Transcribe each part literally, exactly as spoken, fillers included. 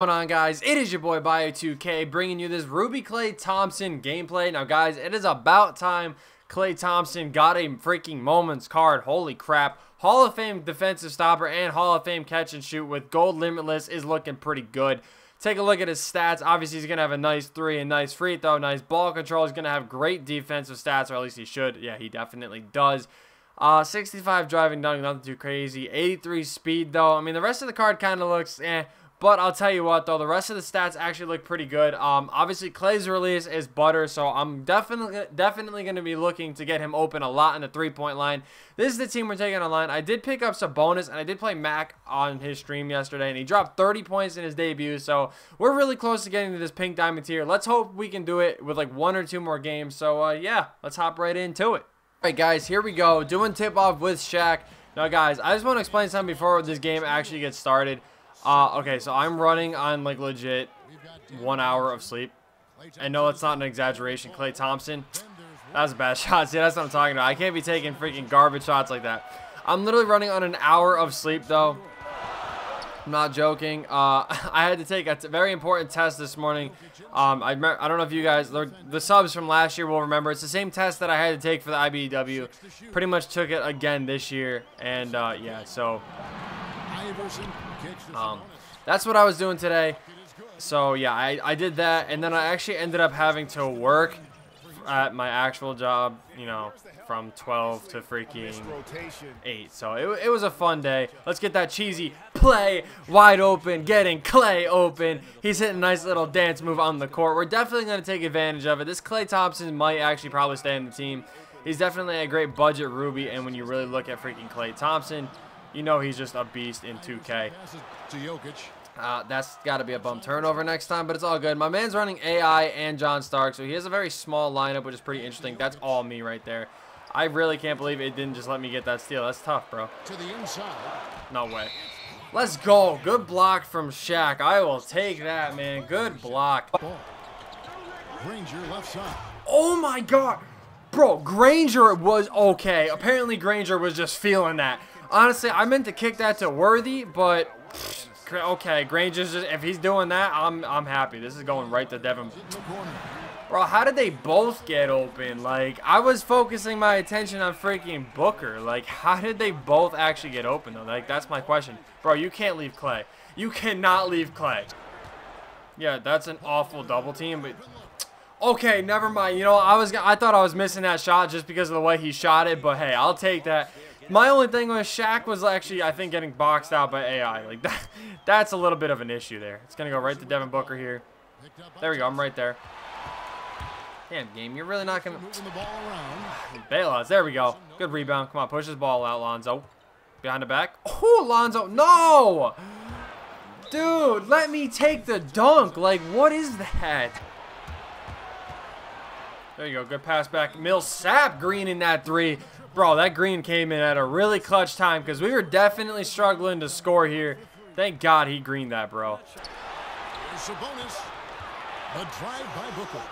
What's going on, guys? It is your boy Bio two K bringing you this Ruby Klay Thompson gameplay. Now guys, it is about time Klay Thompson got a freaking moments card. Holy crap. Hall of Fame defensive stopper and Hall of Fame catch and shoot with gold limitless is looking pretty good. Take a look at his stats. Obviously, he's going to have a nice three, a nice free throw, nice ball control. He's going to have great defensive stats, or at least he should. Yeah, he definitely does. Uh, sixty-five driving, nothing, nothing too crazy. eighty-three speed though. I mean, the rest of the card kind of looks eh. But I'll tell you what, though, the rest of the stats actually look pretty good. Um, obviously, Klay's release is butter, so I'm definitely definitely going to be looking to get him open a lot in the three-point line. This is the team we're taking online. I did pick up Sabonis, and I did play Mac on his stream yesterday, and he dropped thirty points in his debut, so we're really close to getting to this pink diamond tier. Let's hope we can do it with, like, one or two more games. So, uh, yeah, let's hop right into it. All right, guys, here we go, doing tip-off with Shaq. Now, guys, I just want to explain something before this game actually gets started. Uh, okay, so I'm running on, like, legit one hour of sleep. And no, that's not an exaggeration. Klay Thompson, that's a bad shot. See, that's what I'm talking about. I can't be taking freaking garbage shots like that. I'm literally running on an hour of sleep, though. I'm not joking. Uh, I had to take a t very important test this morning. Um, I, I don't know if you guys, the, the subs from last year will remember. It's the same test that I had to take for the I B E W. Pretty much took it again this year. And, uh, yeah, so... Um, that's what I was doing today. So yeah, I, I did that, and then I actually ended up having to work at my actual job, you know, from twelve to freaking eight. So it, it was a fun day. Let's get that cheesy play wide open, getting Klay open. He's hitting a nice little dance move on the court. We're definitely going to take advantage of it. This Klay Thompson might actually probably stay in the team. He's definitely a great budget Ruby, and when you really look at freaking Klay Thompson, you know he's just a beast in two K. Uh, that's got to be a bum turnover next time, but it's all good. My man's running A I and John Stark, so he has a very small lineup, which is pretty interesting. That's all me right there. I really can't believe it didn't just let me get that steal. That's tough, bro. No way. Let's go. Good block from Shaq. I will take that, man. Good block. Granger left side. Oh, my God. Bro, Granger was okay. Apparently, Granger was just feeling that. Honestly, I meant to kick that to Worthy, but okay, Granger's just, if he's doing that, I'm I'm happy. This is going right to Devin. Bro, how did they both get open? Like, I was focusing my attention on freaking Booker. Like, how did they both actually get open, though? Like, that's my question. Bro, you can't leave Klay. You cannot leave Klay. Yeah, that's an awful double team, but... Okay, never mind. You know, I was I thought I was missing that shot just because of the way he shot it, but hey, I'll take that. My only thing with Shaq was actually, I think, getting boxed out by A I. Like, that, that's a little bit of an issue there. It's going to go right to Devin Booker here. There we go. I'm right there. Damn, game. You're really not going to... Bailouts. There we go. Good rebound. Come on. Push this ball out, Lonzo. Behind the back. Oh, Lonzo. No! Dude, let me take the dunk. Like, what is that? There you go. Good pass back. Millsap green in that three. Bro, that green came in at a really clutch time because we were definitely struggling to score here. Thank God he greened that, bro. Sabonis, a drive by Booker.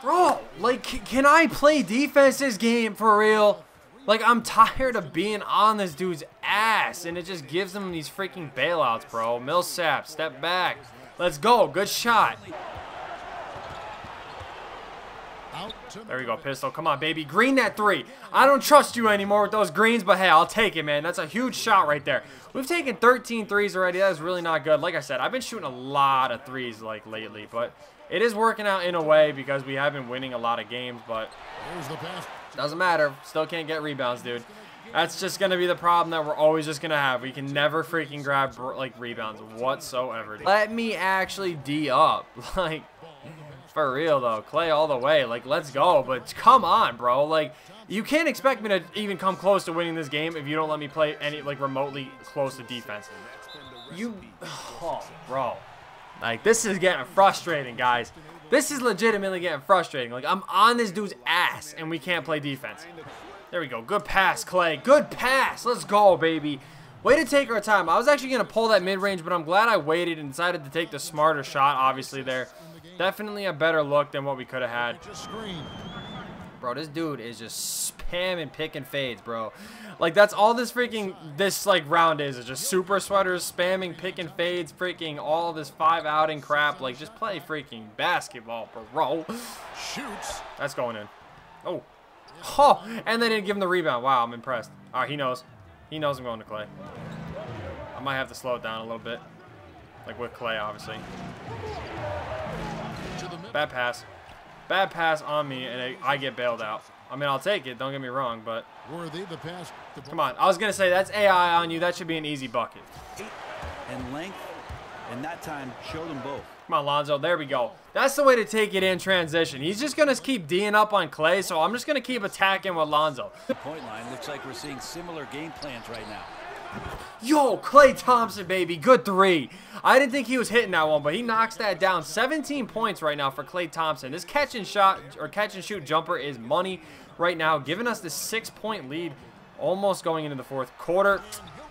Bro, like, can I play defense this game for real? Like, I'm tired of being on this dude's ass, and it just gives them these freaking bailouts, bro. Millsap, step back. Let's go. Good shot. There we go, Pistol. Come on, baby. Green that three. I don't trust you anymore with those greens, but hey, I'll take it, man. That's a huge shot right there. We've taken thirteen threes already. That is really not good. Like I said, I've been shooting a lot of threes, like, lately, but it is working out in a way because we have been winning a lot of games, but doesn't matter. Still can't get rebounds, dude. That's just going to be the problem that we're always just going to have. We can never freaking grab, like, rebounds whatsoever. Let me actually D up. Like... For real, though. Klay all the way. Like, let's go. But come on, bro. Like, you can't expect me to even come close to winning this game if you don't let me play any, like, remotely close to defense. You... Oh, bro. Like, this is getting frustrating, guys. This is legitimately getting frustrating. Like, I'm on this dude's ass, and we can't play defense. There we go. Good pass, Klay. Good pass. Let's go, baby. Way to take our time. I was actually going to pull that mid-range, but I'm glad I waited and decided to take the smarter shot, obviously, there. Definitely a better look than what we could have had. Bro, this dude is just hamming pick and fades, bro. Like, that's all this freaking, this, like, round is. It's just super sweaters, spamming pick and fades, freaking all this five-outing crap. Like, just play freaking basketball, bro. Shoots. That's going in. Oh. Oh, and they didn't give him the rebound. Wow, I'm impressed. All right, he knows. He knows I'm going to Klay. I might have to slow it down a little bit. Like, with Klay, obviously. Bad pass. Bad pass on me, and I get bailed out. I mean, I'll take it. Don't get me wrong, but... Worthy, the pass. Come on. I was going to say, that's A I on you. That should be an easy bucket. And length, and that time showed them both. Come on, Lonzo. There we go. That's the way to take it in transition. He's just going to keep D'ing up on Klay, so I'm just going to keep attacking with Lonzo. Point line looks like we're seeing similar game plans right now. Yo, Klay Thompson, baby. Good three. I didn't think he was hitting that one, but he knocks that down. seventeen points right now for Klay Thompson. This catch and shot or catch and shoot jumper is money right now, giving us the six-point lead almost going into the fourth quarter.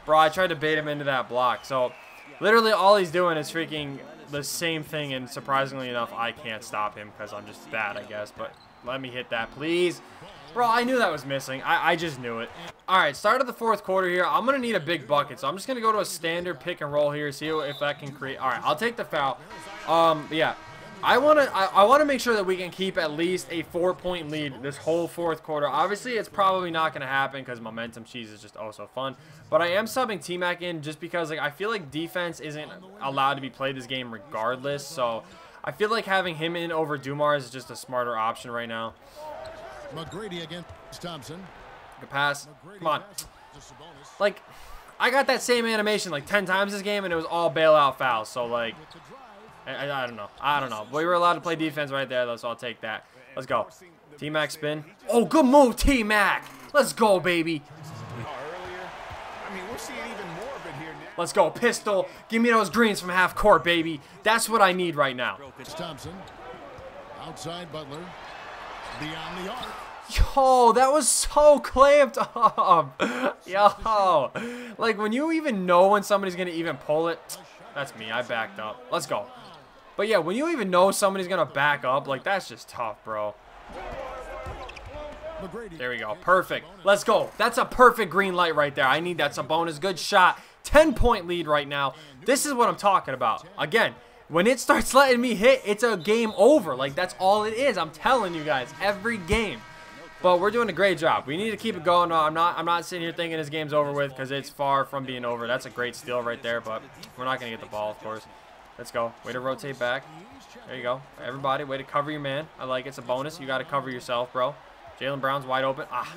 Bro, I tried to bait him into that block. So, literally all he's doing is freaking the same thing, and surprisingly enough, I can't stop him because I'm just bad, I guess. But let me hit that, please. Bro, I knew that was missing. I, I just knew it. All right, start of the fourth quarter here. I'm going to need a big bucket, so I'm just going to go to a standard pick and roll here, see if that can create. All right, I'll take the foul. Um, yeah, I want to I, I want to make sure that we can keep at least a four-point lead this whole fourth quarter. Obviously, it's probably not going to happen because momentum cheese is just oh so fun. But I am subbing T-Mac in just because, like, I feel like defense isn't allowed to be played this game regardless. So I feel like having him in over Dumars is just a smarter option right now. McGrady against Thompson. Good pass. Come on. Like, I got that same animation like ten times this game, and it was all bailout fouls. So, like, I, I don't know. I don't know. But we were allowed to play defense right there, though, so I'll take that. Let's go. T-Mac spin. Oh, good move, T-Mac. Let's go, baby. Let's go, Pistol. Give me those greens from half court, baby. That's what I need right now. Thompson. Outside Butler. Beyond the arc. Yo, that was so clamped up. Yo, like, when you even know when somebody's gonna even pull it. That's me, I backed up. Let's go. But yeah, when you even know somebody's gonna back up, like, that's just tough, bro. There we go, perfect. Let's go. That's a perfect green light right there. I need that. Sabonis, good shot. Ten point lead right now. This is what I'm talking about. Again, when it starts letting me hit, it's a game over. Like, that's all it is. I'm telling you guys, every game. But we're doing a great job. We need to keep it going. No, I'm not I'm not sitting here thinking this game's over with, because it's far from being over. That's a great steal right there, but we're not going to get the ball, of course. Let's go. Way to rotate back. There you go. Everybody, way to cover your man. I like it. It's a bonus. You got to cover yourself, bro. Jaylen Brown's wide open. Ah,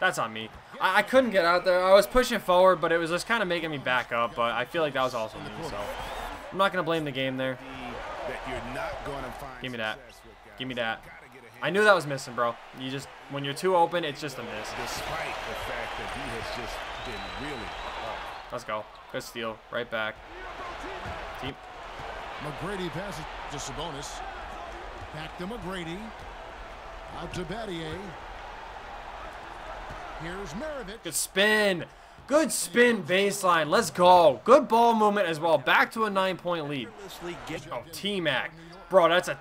that's on me. I, I couldn't get out there. I was pushing forward, but it was just kind of making me back up. But I feel like that was also me, so I'm not going to blame the game there. Give me that. Give me that. I knew that was missing, bro. You just, when you're too open, it's just a miss. Despite the fact that he has just been really hard. Let's go. Good steal. Right back. Team. McGrady passes to Sabonis. Back to McGrady. Out to Battier. Here's Maravich. Good spin. Good spin baseline. Let's go. Good ball movement as well. Back to a nine-point lead. Oh, T-Mac. Bro, that's a...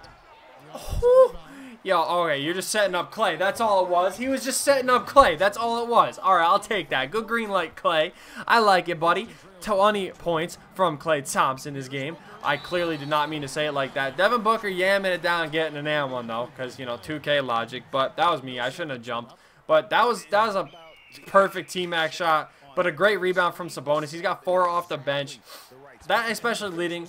Oh. Yo, okay, you're just setting up Klay. That's all it was. He was just setting up Klay. That's all it was. All right, I'll take that. Good green light, Klay. I like it, buddy. twenty points from Klay Thompson this game. I clearly did not mean to say it like that. Devin Booker yamming it down, getting an and one, though, because, you know, two K logic. But that was me. I shouldn't have jumped. But that was that was a perfect T-Mac shot, but a great rebound from Sabonis. He's got four off the bench. That, especially leading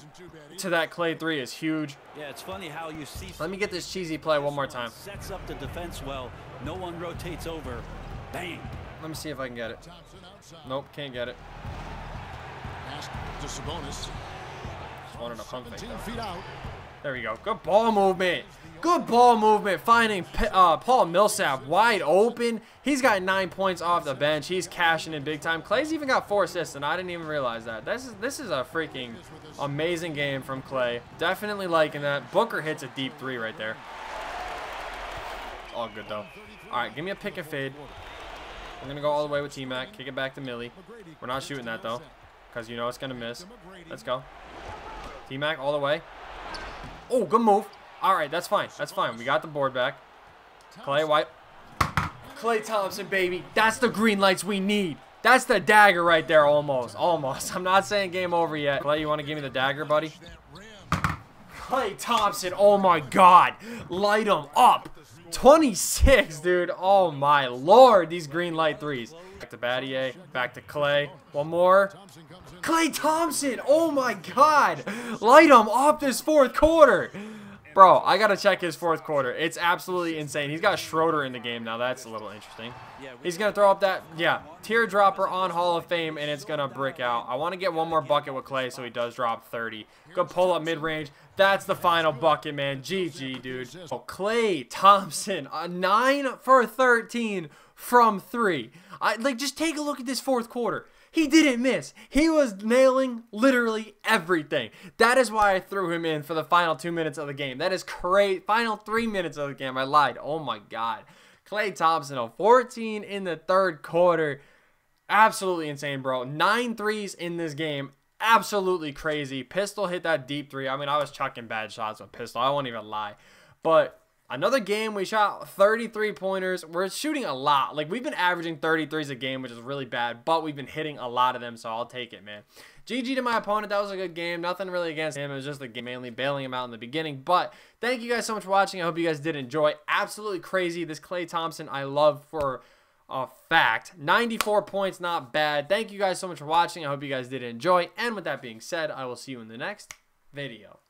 to that Klay three, is huge. Yeah, it's funny how you see. Let me get this cheesy play one more time. Sets up the defense well. No one rotates over. Bang. Let me see if I can get it. Nope, can't get it. Just wanted a pump fake, though. There we go. Good ball movement. Good ball movement. Finding uh, Paul Millsap wide open. He's got nine points off the bench. He's cashing in big time. Clay's even got four assists, and I didn't even realize that. This is this is a freaking amazing game from Klay. Definitely liking that. Booker hits a deep three right there. All good, though. All right, give me a pick and fade. I'm going to go all the way with T-Mac. Kick it back to Millie. We're not shooting that, though, because you know it's going to miss. Let's go. T-Mac all the way. Oh, good move. All right, that's fine. That's fine. We got the board back. Klay White. Klay Thompson, baby. That's the green lights we need. That's the dagger right there, almost. Almost. I'm not saying game over yet. Klay, you want to give me the dagger, buddy? Klay Thompson, oh my God. Light him up. twenty-six, dude. Oh my Lord, these green light threes. Back to Battier, back to Klay. One more. Klay Thompson, oh my God. Light him up this fourth quarter. Bro, I got to check his fourth quarter. It's absolutely insane. He's got Schroeder in the game now. That's a little interesting. He's going to throw up that, yeah, teardropper on Hall of Fame, and it's going to brick out. I want to get one more bucket with Klay so he does drop thirty. Good pull up mid-range. That's the final bucket, man. G G, dude. Oh, Klay Thompson, a nine for thirteen from three. I, like, just take a look at this fourth quarter. He didn't miss. He was nailing literally everything. That is why I threw him in for the final two minutes of the game. That is crazy. Final three minutes of the game. I lied. Oh, my God. Klay Thompson, a fourteen in the third quarter. Absolutely insane, bro. Nine threes in this game. Absolutely crazy. Pistol hit that deep three. I mean, I was chucking bad shots with Pistol. I won't even lie. But another game, we shot thirty-three pointers. We're shooting a lot. Like, we've been averaging thirty-threes a game, which is really bad, but we've been hitting a lot of them, so I'll take it, man. G G to my opponent. That was a good game. Nothing really against him. It was just the game, mainly bailing him out in the beginning. But thank you guys so much for watching. I hope you guys did enjoy. Absolutely crazy. This Klay Thompson I love for a fact. ninety-four points, not bad. Thank you guys so much for watching. I hope you guys did enjoy. And with that being said, I will see you in the next video.